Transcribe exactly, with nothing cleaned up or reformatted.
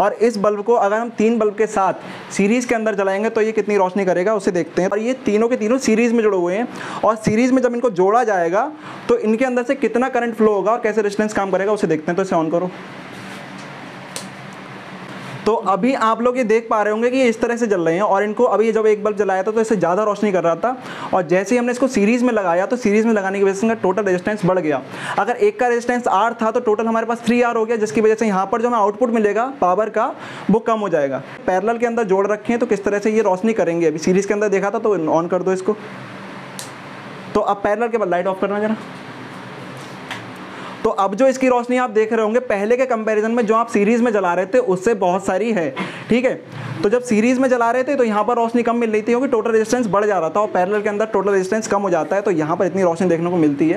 और इस बल्ब को अगर हम तीन बल्ब के साथ सीरीज़ के अंदर जलाएंगे तो ये कितनी रोशनी करेगा उसे देखते हैं। और ये तीनों के तीनों सीरीज़ में जुड़े हुए हैं और सीरीज़ में जब इनको जोड़ा जाएगा तो इनके अंदर से कितना करंट फ्लो होगा और कैसे रेजिस्टेंस काम करेगा उसे देखते हैं। तो इसे ऑन करो। तो अभी आप लोग ये देख पा रहे होंगे कि ये इस तरह से जल रहे हैं और इनको अभी जब एक बल्ब जलाया था तो इससे ज़्यादा रोशनी कर रहा था और जैसे ही हमने इसको सीरीज़ में लगाया तो सीरीज़ में लगाने की वजह से इनका टोटल रेजिस्टेंस बढ़ गया। अगर एक का रेजिस्टेंस आर था तो टोटल हमारे पास थ्री आर हो गया, जिसकी वजह से यहाँ पर जो हमें आउटपुट मिलेगा पावर का वो कम हो जाएगा। पैरेलल के अंदर जोड़ रखें तो किस तरह से ये रोशनी करेंगे। अभी सीरीज़ के अंदर देखा था तो ऑन कर दो इसको। तो अब पैरेलल के बाद लाइट ऑफ करना जरा। तो अब जो इसकी रोशनी आप देख रहे होंगे पहले के कंपैरिजन में जो आप सीरीज़ में जला रहे थे उससे बहुत सारी है, ठीक है। तो जब सीरीज़ में जला रहे थे तो यहाँ पर रोशनी कम मिल रही थी क्योंकि टोटल रेजिस्टेंस बढ़ जा रहा था और पैरेलल के अंदर टोटल रेजिस्टेंस कम हो जाता है तो यहाँ पर इतनी रोशनी देखने को मिलती है।